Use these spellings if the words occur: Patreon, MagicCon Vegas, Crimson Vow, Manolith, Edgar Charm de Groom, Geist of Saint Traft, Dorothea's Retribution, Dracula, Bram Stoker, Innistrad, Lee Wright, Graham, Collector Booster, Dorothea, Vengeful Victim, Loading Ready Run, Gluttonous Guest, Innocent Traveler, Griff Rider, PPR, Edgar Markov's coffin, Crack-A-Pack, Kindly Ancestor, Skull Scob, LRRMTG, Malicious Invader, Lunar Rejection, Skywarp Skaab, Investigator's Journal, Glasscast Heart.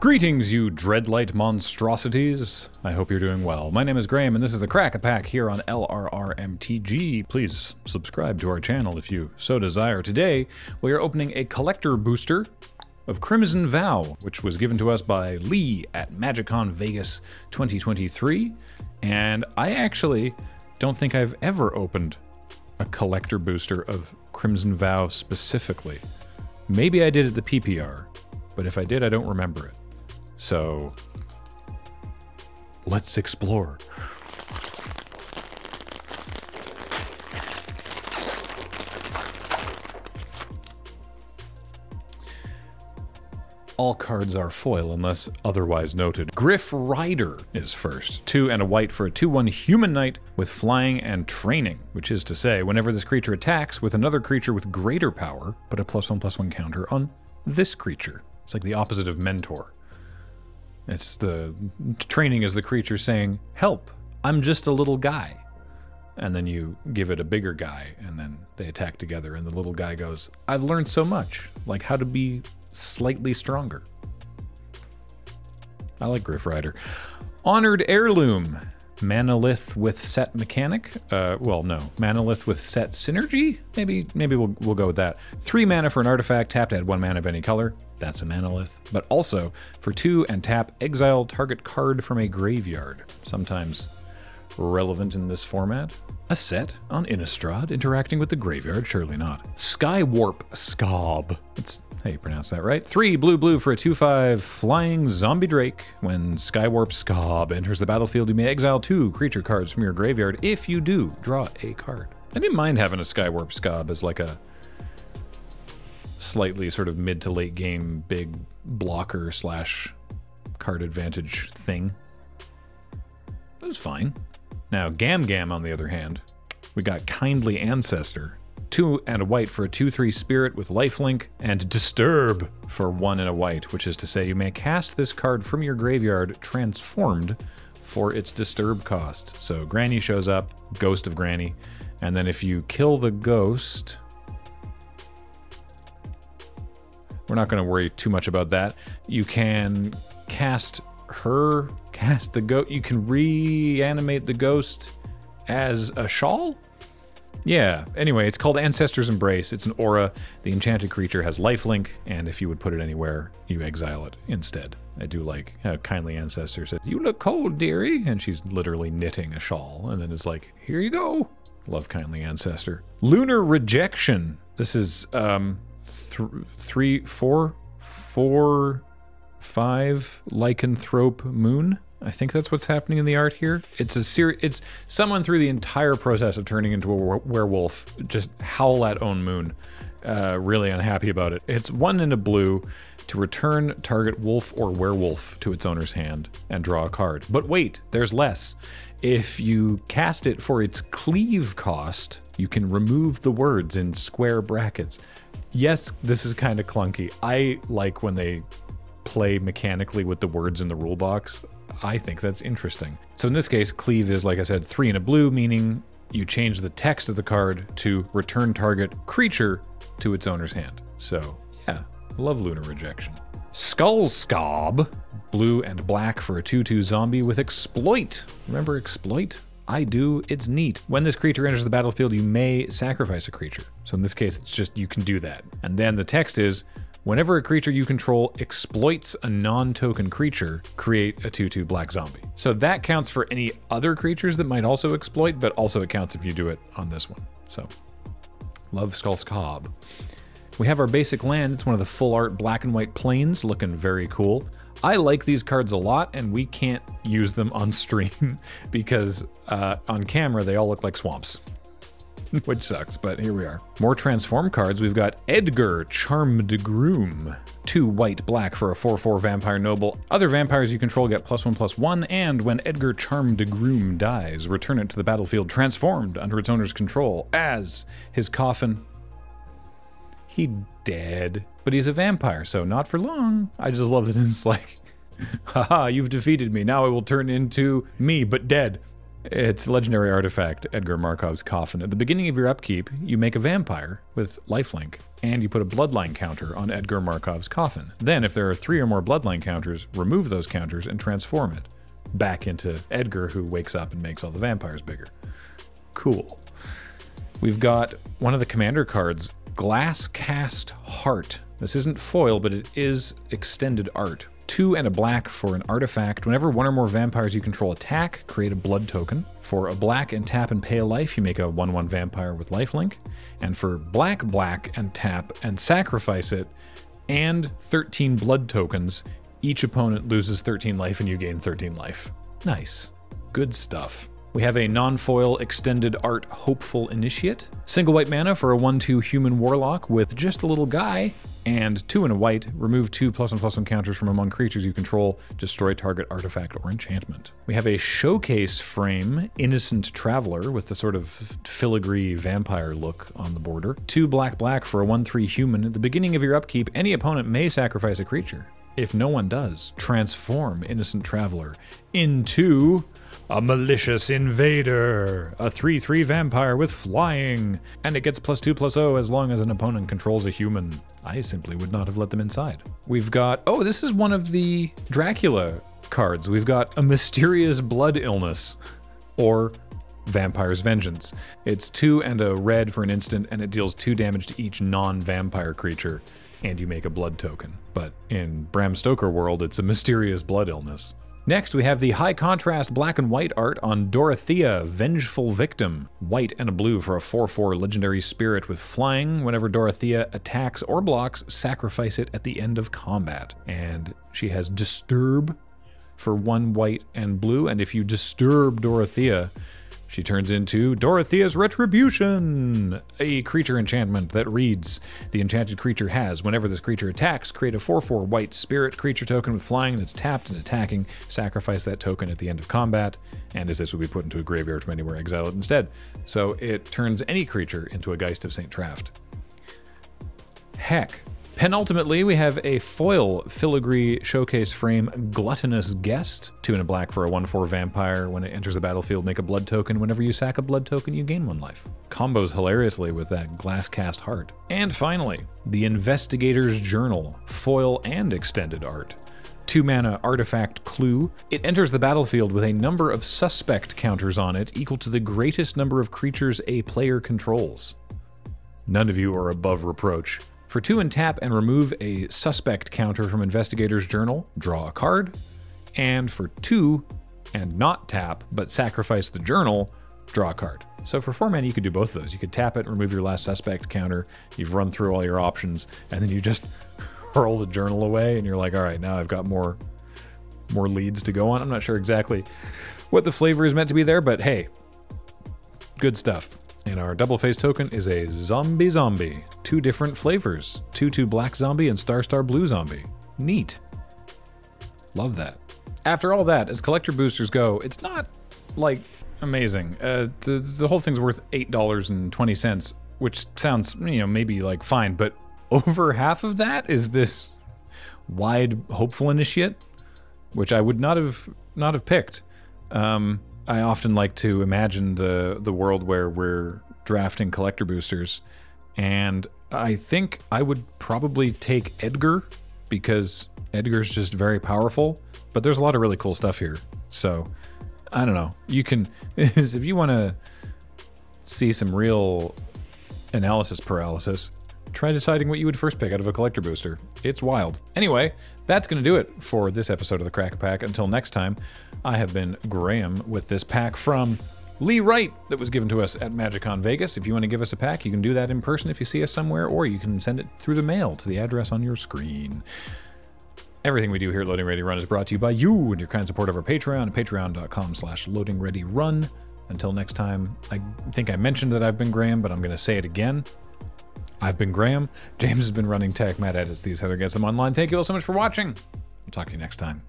Greetings, you dreadlight monstrosities. I hope you're doing well. My name is Graham, and this is the Crack-A-Pack here on LRRMTG. Please subscribe to our channel if you so desire. Today, we are opening a collector booster of Crimson Vow, which was given to us by Lee at MagicCon Vegas 2023. And I actually don't think I've ever opened a collector booster of Crimson Vow specifically. Maybe I did at the PPR, but if I did, I don't remember it. So let's explore. All cards are foil unless otherwise noted. Griff Rider is first. 2 and a white for a 2/1 human knight with flying and training, which is to say, whenever this creature attacks with another creature with greater power, put a +1/+1 counter on this creature. It's like the opposite of mentor. It's the training is the creature saying, help, I'm just a little guy. And then you give it a bigger guy and then they attack together and the little guy goes, I've learned so much, like how to be slightly stronger. I like Griff Rider. Honored Heirloom, Manolith with set mechanic. Manolith with set synergy? Maybe we'll go with that. 3 mana for an artifact, tap to add 1 mana of any color. That's a Manolith, but also for 2 and tap, exile target card from a graveyard. Sometimes relevant in this format. A set on Innistrad, interacting with the graveyard, surely not. Skywarp Skaab. That's how you pronounce that, right? 3 blue blue for a 2/5 flying zombie drake. When Skywarp Skaab enters the battlefield, you may exile 2 creature cards from your graveyard. If you do, draw a card. I didn't mind having a Skywarp Skaab as like a slightly sort of mid to late game big blocker / card advantage thing. It was fine. Now Gam on the other hand, we got Kindly Ancestor. 2 and a white for a 2/3 spirit with lifelink, and Disturb for 1 and a white, which is to say you may cast this card from your graveyard transformed for its Disturb cost. So Granny shows up, Ghost of Granny, and then if you kill the ghost, we're not going to worry too much about that. You can cast the ghost. You can reanimate the ghost as a shawl? Yeah. Anyway, it's called Ancestor's Embrace. It's an aura. The enchanted creature has lifelink, and if you would put it anywhere, you exile it instead. I do like how Kindly Ancestor says, you look cold, dearie. And she's literally knitting a shawl. And then it's like, here you go. Love Kindly Ancestor. Lunar Rejection. This is, 3, 4, 5 lycanthrope moon. I think that's what's happening in the art here. It's someone through the entire process of turning into a werewolf just howl at own moon, really unhappy about it. It's 1 and a blue to return target wolf or werewolf to its owner's hand and draw a card. But wait, there's less. If you cast it for its cleave cost, you can remove the words in square brackets. Yes, this is kind of clunky. I like when they play mechanically with the words in the rule box. I think that's interesting. So in this case, cleave is, like I said, 3 and a blue, meaning you change the text of the card to return target creature to its owner's hand. So yeah, love Lunar Rejection. Skull Scob, 2 and black for a 2/2 zombie with exploit. Remember exploit? I do, it's neat. When this creature enters the battlefield, you may sacrifice a creature. So in this case, it's just, you can do that. And then the text is, whenever a creature you control exploits a non-token creature, create a 2/2 black zombie. So that counts for any other creatures that might also exploit, but also it counts if you do it on this one. So love Skull Scob. We have our basic land. It's one of the full art black and white plains, looking very cool. I like these cards a lot, and we can't use them on stream because on camera they all look like swamps, which sucks, but here we are. More transform cards. We've got Edgar Charm de Groom. 2 white black for a 4/4 vampire noble. Other vampires you control get +1/+1, and when Edgar Charm de Groom dies, return it to the battlefield transformed under its owner's control as his coffin. He dead, but he's a vampire, so not for long. I just love that it's like, haha, you've defeated me. Now I will turn into me, but dead. It's a legendary artifact, Edgar Markov's coffin. At the beginning of your upkeep, you make a vampire with lifelink. and you put a bloodline counter on Edgar Markov's coffin. Then, if there are 3 or more bloodline counters, remove those counters and transform it back into Edgar, who wakes up and makes all the vampires bigger. Cool. We've got one of the commander cards, Glasscast Heart. This isn't foil, but it is extended art. 2 and a black for an artifact. Whenever 1 or more vampires you control attack, create a blood token. For a black and tap and pay a life, you make a 1/1 vampire with lifelink. And for black, black and tap and sacrifice it, and 13 blood tokens, each opponent loses 13 life and you gain 13 life. Nice. Good stuff. We have a non-foil extended art Hopeful Initiate. Single white mana for a 1/2 human warlock with just a little guy. And 2 and a white, remove 2 +1/+1 counters from among creatures you control, destroy target artifact or enchantment. We have a showcase frame, Innocent Traveler, with the sort of filigree vampire look on the border. 2 black black for a 1/3 human. At the beginning of your upkeep, any opponent may sacrifice a creature. If no one does, transform Innocent Traveler into a Malicious Invader, a 3/3 vampire with flying, and it gets +2/+0 as long as an opponent controls a human. I simply would not have let them inside. We've got, oh, this is one of the Dracula cards. We've got a Mysterious Blood Illness, or Vampire's Vengeance. It's 2 and a red for an instant, and it deals 2 damage to each non-vampire creature, and you make a blood token. But in Bram Stoker world, it's a Mysterious Blood Illness. Next, we have the high contrast black and white art on Dorothea, Vengeful Victim. White and a blue for a 4/4 legendary spirit with flying. Whenever Dorothea attacks or blocks, sacrifice it at the end of combat. And she has Disturb for 1 white and blue. And if you disturb Dorothea, she turns into Dorothea's Retribution, a creature enchantment that reads, the enchanted creature has, whenever this creature attacks, create a 4/4 white spirit creature token with flying that's tapped and attacking, sacrifice that token at the end of combat, and if this would be put into a graveyard from anywhere, exile it instead. So it turns any creature into a Geist of Saint Traft. Heck. Penultimately, we have a foil filigree showcase frame, Gluttonous Guest. 2 and a black for a 1/4 vampire. When it enters the battlefield, make a blood token. Whenever you sack a blood token, you gain 1 life. Combos hilariously with that Glasscast Heart. And finally, the Investigator's Journal, foil and extended art. 2 mana artifact Clue. It enters the battlefield with a number of suspect counters on it equal to the greatest number of creatures a player controls. None of you are above reproach. For 2 and tap and remove a suspect counter from Investigator's Journal, draw a card. And for 2 and not tap, but sacrifice the journal, draw a card. So for 4 mana, you could do both of those. You could tap it, remove your last suspect counter, you've run through all your options, and then you just hurl the journal away, and you're like, all right, now I've got more leads to go on. I'm not sure exactly what the flavor is meant to be there, but hey, good stuff. And our double-face token is a zombie zombie. 2 different flavors. 2/2 black zombie and star blue zombie. Neat. Love that. After all that, as collector boosters go, it's not, like, amazing. The whole thing's worth $8.20, which sounds, you know, maybe, like, fine, but over half of that is this wide Hopeful Initiate, which I would not have picked. I often like to imagine the world where we're drafting collector boosters, and I think I would probably take Edgar, because Edgar's just very powerful, but there's a lot of really cool stuff here. So, I don't know. You can, if you want to see some real analysis paralysis, try deciding what you would first pick out of a collector booster. It's wild. Anyway, that's going to do it for this episode of the Crack-A-Pack. Until next time, I have been Graham with this pack from Lee Wright that was given to us at MagicCon Vegas. If you want to give us a pack, you can do that in person if you see us somewhere, or you can send it through the mail to the address on your screen. Everything we do here at Loading Ready Run is brought to you by you and your kind support of our Patreon, patreon.com/loadingredyrun. Until next time, I think I mentioned that I've been Graham, but I'm going to say it again. I've been Graham. James has been running tech. Matt edits these. Heather gets them online. Thank you all so much for watching. We'll talk to you next time.